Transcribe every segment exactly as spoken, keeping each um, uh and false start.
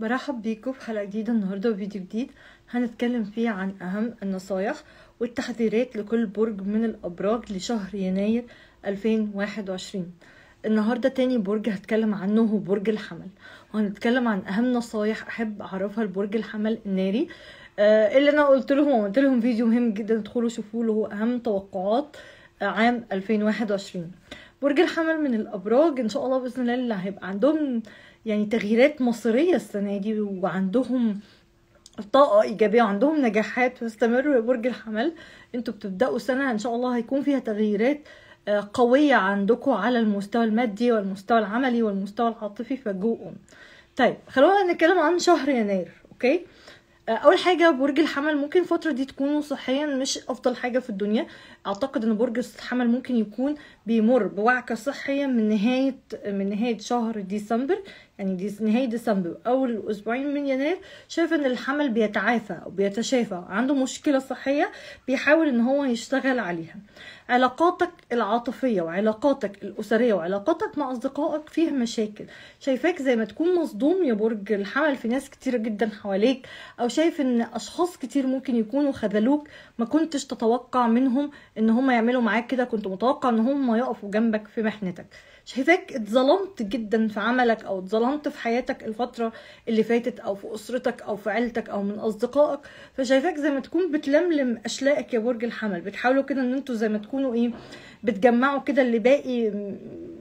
برحب بيكم بحلقة جديدة النهاردة وفيديو جديد هنتكلم فيه عن أهم النصايح والتحذيرات لكل برج من الأبراج لشهر يناير ألفين وواحد وعشرين. النهاردة تاني برج هتكلم عنه هو برج الحمل، وهنتكلم عن أهم نصايح أحب أعرفها لبرج الحمل الناري. آه اللي أنا قلت لهم وقلت لهم فيديو مهم جدا ادخلوا شوفوا له، هو أهم توقعات عام ألفين وواحد وعشرين. برج الحمل من الأبراج إن شاء الله بإذن الله اللي هيبقى عندهم يعني تغييرات مصيرية السنة دي، وعندهم طاقة إيجابية وعندهم نجاحات، واستمروا يا برج الحمل. انتوا بتبدأوا سنة إن شاء الله هيكون فيها تغييرات قوية عندكم على المستوى المادي والمستوى العملي والمستوى العاطفي، فجوءهم. طيب خلونا نتكلم عن شهر يناير. أوكي، اول حاجه برج الحمل ممكن الفتره دي تكونوا صحيا مش افضل حاجه في الدنيا. اعتقد ان برج الحمل ممكن يكون بيمر بوعكه صحيه من نهايه من نهايه شهر ديسمبر، يعني دي نهايه ديسمبر اول اسبوعين من يناير. شايف ان الحمل بيتعافى او بيتشافى، عنده مشكله صحيه بيحاول ان هو يشتغل عليها. علاقاتك العاطفيه وعلاقاتك الاسريه وعلاقاتك مع اصدقائك فيها مشاكل، شايفاك زي ما تكون مصدوم يا برج الحمل، في ناس كتير جدا حواليك، او شايف ان اشخاص كتير ممكن يكونوا خذلوك، ما كنتش تتوقع منهم ان هم يعملوا معاك كده، كنت متوقع ان هم يقفوا جنبك في محنتك. شايفاك اتظلمت جدا في عملك او اتظلمت في حياتك الفتره اللي فاتت، او في اسرتك او في عيلتك او من اصدقائك، فشايفاك زي ما تكون بتلملم اشلاءك يا برج الحمل. بتحاولوا كده ان انتوا زي ما تكونوا ايه بتجمعوا كده اللي باقي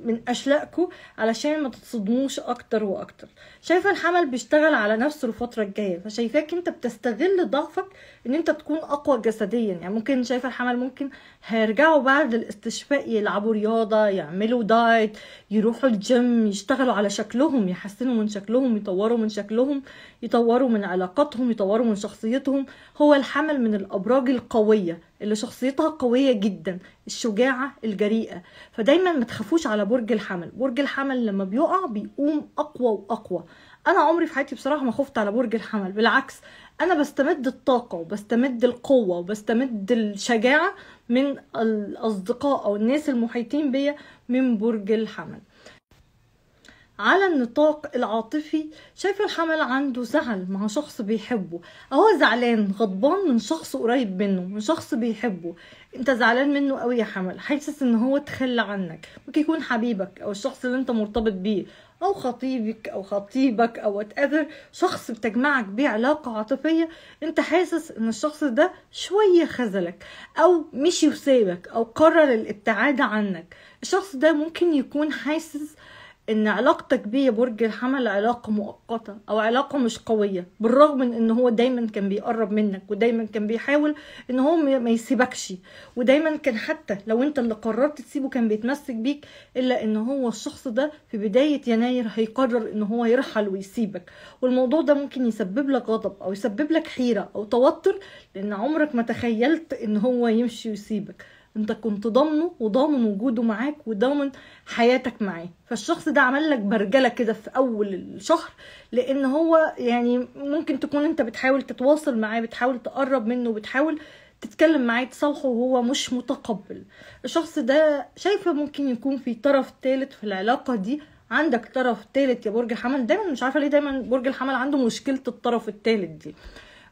من اشلائكم علشان ما تتصدموش اكتر واكتر. شايفه الحمل بيشتغل على نفسه الفتره الجايه، فشايفاك انت بتستغل ضعفك ان انت تكون اقوى جسديا. يعني ممكن شايفه الحمل ممكن هيرجعوا بعد الاستشفاء يلعبوا رياضه، يعملوا دايت، يروحوا الجيم، يشتغلوا على شكلهم، يحسنوا من شكلهم، يطوروا من شكلهم، يطوروا من علاقاتهم، يطوروا من شخصيتهم. هو الحمل من الابراج القويه اللي شخصيتها قويه جدا، الشجاعه الجريئه، فدايما ما تخافوش على برج الحمل. برج الحمل لما بيقع بيقوم اقوى واقوى. انا عمري في حياتي بصراحه ما خفت على برج الحمل، بالعكس انا بستمد الطاقه وبستمد القوه وبستمد الشجاعه من الاصدقاء او الناس المحيطين بيا من برج الحمل. على النطاق العاطفي، شايفه الحمل عنده زعل مع شخص بيحبه، او هو زعلان غضبان من شخص قريب منه، من شخص بيحبه، انت زعلان منه قوي يا حمل، حاسس ان هو تخلى عنك. ممكن يكون حبيبك او الشخص اللي انت مرتبط بيه او خطيبك او خطيبك او وات ايفر، شخص بتجمعك بيه علاقه عاطفيه، انت حاسس ان الشخص ده شويه خذلك او مشي وسابك او قرر الابتعاد عنك. الشخص ده ممكن يكون حاسس ان علاقتك بيه يا برج الحمل علاقه مؤقته او علاقه مش قويه، بالرغم من ان هو دايما كان بيقرب منك ودايما كان بيحاول ان هو ما يسيبكش، ودايما كان حتى لو انت اللي قررت تسيبه كان بيتمسك بيك، الا ان هو الشخص ده في بدايه يناير هيقرر ان هو يرحل ويسيبك. والموضوع ده ممكن يسبب لك غضب او يسبب لك حيره او توتر، لان عمرك ما تخيلت ان هو يمشي ويسيبك، انت كنت ضامنه وضامن وجوده معاك وضامن حياتك معاه. فالشخص ده عمل لك برجله كده في اول الشهر، لان هو يعني ممكن تكون انت بتحاول تتواصل معاه، بتحاول تقرب منه، بتحاول تتكلم معاه تصالحه وهو مش متقبل. الشخص ده شايفه ممكن يكون في طرف ثالث في العلاقه دي، عندك طرف ثالث يا برج الحمل. دايما مش عارفه ليه دايما برج الحمل عنده مشكله الطرف الثالث دي.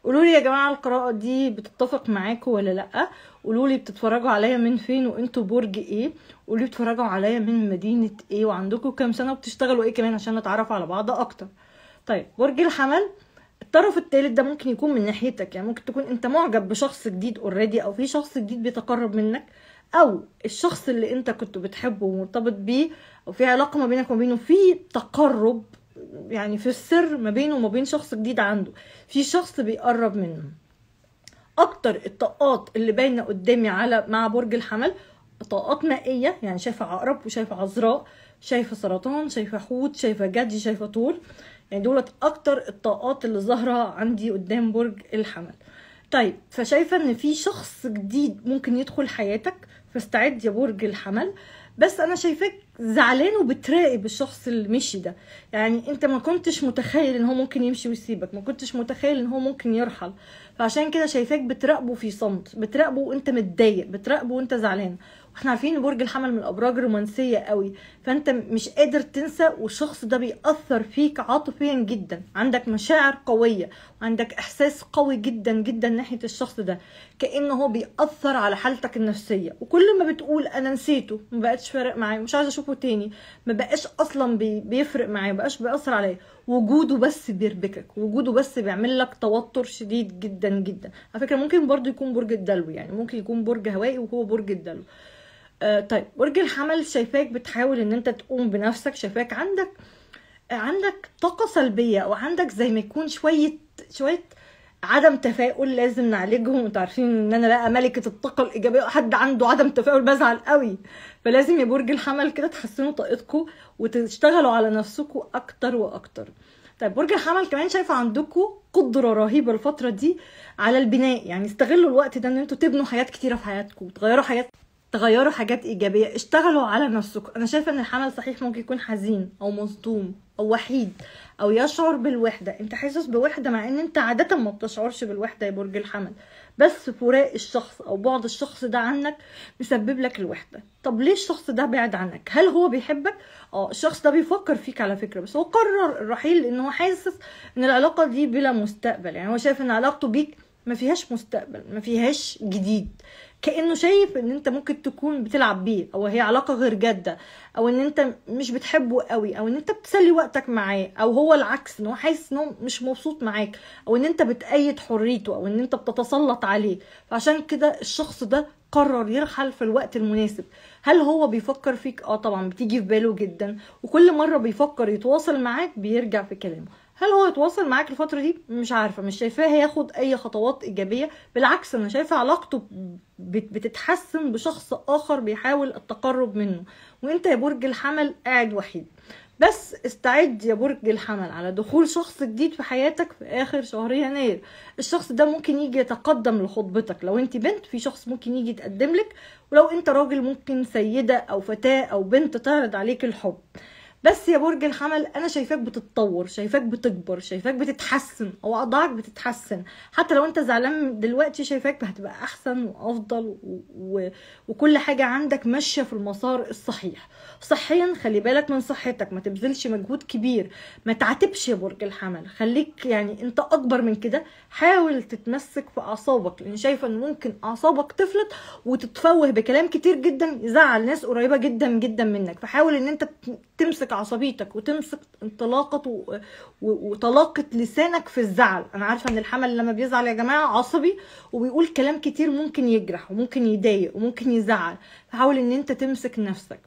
قولوا لي يا جماعه القراءه دي بتتفق معاكم ولا لا؟ قولوا لي بتتفرجوا عليا من فين وانتوا برج ايه؟ قولوا لي بتتفرجوا عليا من مدينه ايه؟ وعندكم كام سنه وبتشتغلوا ايه كمان عشان نتعرف على بعض اكتر. طيب برج الحمل الطرف الثالث ده ممكن يكون من ناحيتك، يعني ممكن تكون انت معجب بشخص جديد اوريدي، او في شخص جديد بيتقرب منك، او الشخص اللي انت كنت بتحبه ومرتبط بيه، او في علاقه ما بينك وما بينه، في تقرب يعني في السر ما بينه وما بين شخص جديد، عنده في شخص بيقرب منه. اكتر الطاقات اللي باينه قدامي على مع برج الحمل طاقات مائيه، يعني شايفه عقرب وشايفه عذراء، شايفه سرطان، شايفه حوت، شايفه جدي، شايفه طول، يعني دولت اكتر الطاقات اللي ظاهره عندي قدام برج الحمل. طيب فشايفه ان في شخص جديد ممكن يدخل حياتك، فاستعد يا برج الحمل. بس انا شايفاك زعلان وبتراقب الشخص اللي مشي ده، يعني انت ما كنتش متخيل ان هو ممكن يمشي ويسيبك، ما كنتش متخيل ان هو ممكن يرحل، فعشان كده شايفاك بتراقبه في صمت، بتراقبه وانت متضايق، بتراقبه وانت زعلان، احنا عارفين ان برج الحمل من الابراج رومانسيه قوي، فانت مش قادر تنسى، والشخص ده بيأثر فيك عاطفيا جدا، عندك مشاعر قويه وعندك احساس قوي جدا جدا ناحيه الشخص ده، كأنه هو بيأثر على حالتك النفسيه، وكل ما بتقول انا نسيته ما بقتش فارق معايا، مش عايزه اشوفه تاني، ما بقاش اصلا بيفرق معايا، ما بقاش بيأثر عليا، وجوده بس بيربكك، وجوده بس بيعمل لك توتر شديد جدا جدا. على فكره ممكن برضو يكون برج الدلو، يعني ممكن يكون برج هوائي وهو برج الدلو. آه طيب برج الحمل شايفاك بتحاول ان انت تقوم بنفسك، شايفاك عندك عندك طاقه سلبيه، او عندك زي ما يكون شويه شويه عدم تفاؤل لازم نعالجهم. انتوا عارفين ان انا بقى ملكه الطاقه الايجابيه، حد عنده عدم تفاؤل بزعل قوي، فلازم يا برج الحمل كده تحسنوا طاقتكم وتشتغلوا على نفسكم اكتر واكتر. طيب برج الحمل كمان شايفه عندكم قدره رهيبه الفتره دي على البناء، يعني استغلوا الوقت ده ان انتوا تبنوا حاجات كتيره في حياتكم، تغيروا حاجات تغيروا حاجات ايجابيه، اشتغلوا على نفسكم. انا شايفه ان الحمل صحيح ممكن يكون حزين او مصدوم او وحيد او يشعر بالوحده، انت حاسس بوحده مع ان انت عاده ما بتشعرش بالوحده يا برج الحمل، بس فراق الشخص او بعد الشخص ده عنك مسبب لك الوحده. طب ليه الشخص ده بعد عنك؟ هل هو بيحبك؟ اه الشخص ده بيفكر فيك على فكره، بس هو قرر الرحيل لان هو حاسس ان العلاقه دي بلا مستقبل، يعني هو شايف ان علاقته بيك ما فيهاش مستقبل، ما فيهاش جديد، كأنه شايف ان انت ممكن تكون بتلعب بيه، او هي علاقة غير جادة، او ان انت مش بتحبه قوي، او ان انت بتسلي وقتك معاه، او هو العكس ان هو حاسس ان هو مش مبسوط معاك، او ان انت بتأيد حريته، او ان انت بتتسلط عليه، فعشان كده الشخص ده قرر يرحل في الوقت المناسب. هل هو بيفكر فيك؟ اه طبعا بتيجي في باله جدا، وكل مرة بيفكر يتواصل معاك بيرجع في كلامه. هل هو يتواصل معاك الفترة دي؟ مش عارفة، مش شايفاه هياخد أي خطوات إيجابية، بالعكس أنا شايفة علاقته بتتحسن بشخص آخر بيحاول التقرب منه، وأنت يا برج الحمل قاعد وحيد. بس استعد يا برج الحمل على دخول شخص جديد في حياتك في آخر شهر يناير، الشخص ده ممكن يجي يتقدم لخطبتك، لو أنت بنت في شخص ممكن يجي يتقدم لك، ولو أنت راجل ممكن سيدة أو فتاة أو بنت تعرض عليك الحب. بس يا برج الحمل انا شايفاك بتتطور، شايفاك بتكبر، شايفاك بتتحسن، او اوضاعك بتتحسن، حتى لو انت زعلان دلوقتي شايفاك هتبقى احسن وافضل، و... و... وكل حاجه عندك ماشيه في المسار الصحيح. صحيا خلي بالك من صحتك، ما تبذلش مجهود كبير، ما تعاتبش يا برج الحمل، خليك يعني انت اكبر من كده، حاول تتمسك في اعصابك، لان شايفه ان ممكن اعصابك تفلت وتتفوه بكلام كتير جدا يزعل ناس قريبه جدا جدا منك، فحاول ان انت تمسك عصبيتك وتمسك انطلاقه وطلاقه لسانك في الزعل. انا عارفه ان الحمل لما بيزعل يا جماعه عصبي وبيقول كلام كتير ممكن يجرح وممكن يضايق وممكن يزعل، فحاول ان انت تمسك نفسك.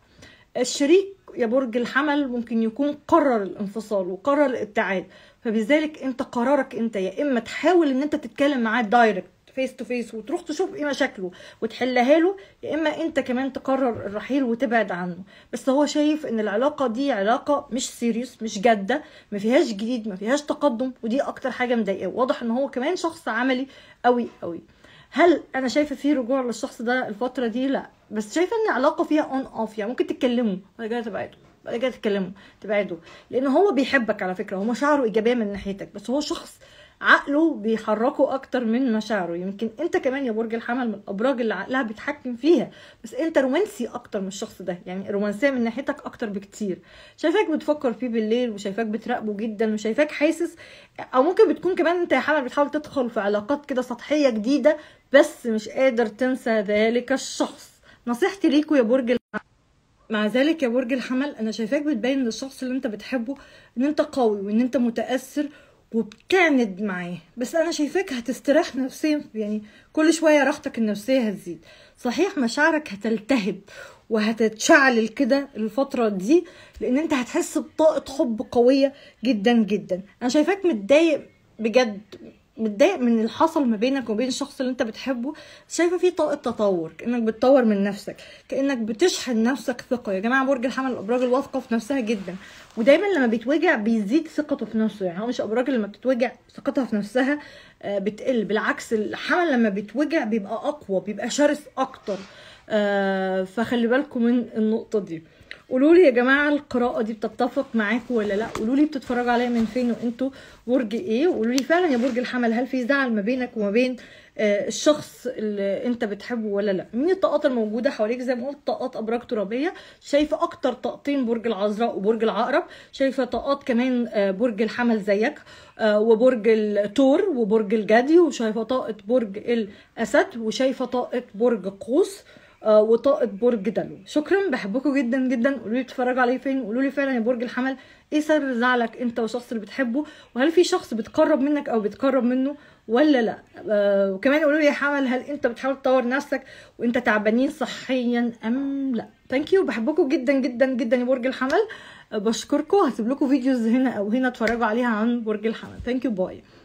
الشريك يا برج الحمل ممكن يكون قرر الانفصال وقرر الابتعاد، فبذلك انت قرارك انت، يا اما تحاول ان انت تتكلم معاه دايركت فيس تو فيس وتروح تشوف ايه مشاكله وتحلها له، يا اما انت كمان تقرر الرحيل وتبعد عنه. بس هو شايف ان العلاقه دي علاقه مش سيريوس، مش جاده، ما فيهاش جديد، ما فيهاش تقدم، ودي اكتر حاجه مضايقاه. واضح ان هو كمان شخص عملي قوي قوي. هل انا شايفه في رجوع للشخص ده الفتره دي؟ لا، بس شايفه ان العلاقه فيها اون اوف، يعني ممكن تتكلموا بعد كده تبعدوا، بعد كده تتكلموا تبعدوا، لان هو بيحبك على فكره، هو مشاعره ايجابيه من ناحيتك، بس هو شخص عقله بيحركه اكتر من مشاعره. يمكن انت كمان يا برج الحمل من الابراج اللي عقلها بيتحكم فيها، بس انت رومانسي اكتر من الشخص ده، يعني رومانسيه من ناحيتك اكتر بكتير. شايفاك بتفكر فيه بالليل، وشايفاك بتراقبه جدا، وشايفاك حاسس، او ممكن بتكون كمان انت يا حمل بتحاول تدخل في علاقات كده سطحيه جديده بس مش قادر تنسى ذلك الشخص. نصيحتي ليكوا يا برج الحمل، مع ذلك يا برج الحمل انا شايفاك بتبين للشخص اللي انت بتحبه ان انت قوي وان انت متاثر وبتعند معاه، بس انا شايفاك هتستريح نفسيا، يعني كل شويه راحتك النفسيه هتزيد. صحيح مشاعرك هتلتهب وهتتشعلل كده الفتره دي، لان انت هتحس بطاقه حب قويه جدا جدا. انا شايفاك متضايق بجد، متضايق من اللي حصل ما بينك وبين الشخص اللي انت بتحبه، شايفه في طاقه تطور، كانك بتطور من نفسك، كانك بتشحن نفسك ثقه. يا جماعه برج الحمل الابراج الواثقه في نفسها جدا، ودايما لما بيتوجع بيزيد ثقته في نفسه، يعني هو مش الابراج اللي لما بتتوجع ثقتها في نفسها بتقل، بالعكس الحمل لما بيتوجع بيبقى اقوى، بيبقى شرس اكتر، فخلي بالكم من النقطه دي. قولوا لي يا جماعه القراءه دي بتتفق معاكم ولا لا؟ قولوا لي بتتفرجوا عليا من فين وانتوا برج ايه؟ وقولوا لي فعلا يا برج الحمل هل في زعل ما بينك وما بين آه الشخص اللي انت بتحبه ولا لا؟ مين الطاقات الموجوده حواليك؟ زي ما قلت طاقات ابراج ترابيه، شايفه اكتر طاقتين برج العذراء وبرج العقرب، شايفه طاقات كمان آه برج الحمل زيك آه وبرج الثور وبرج الجدي، وشايفه طاقه برج الاسد، وشايفه طاقه برج قوس آه وطاقه برج دلو. شكرا، بحبكم جدا جدا. قولوا لي بتتفرجوا عليه فين، قولوا لي فعلا يا برج الحمل ايه سر زعلك انت والشخص اللي بتحبه، وهل في شخص بتقرب منك او بتقرب منه ولا لا؟ آه وكمان قولوا لي يا حمل هل انت بتحاول تطور نفسك وانت تعبانين صحيا ام لا؟ ثانك يو، بحبكم جدا جدا جدا يا برج الحمل، آه بشكركم. هسيب لكم فيديوز هنا او هنا اتفرجوا عليها عن برج الحمل. ثانك يو، باي.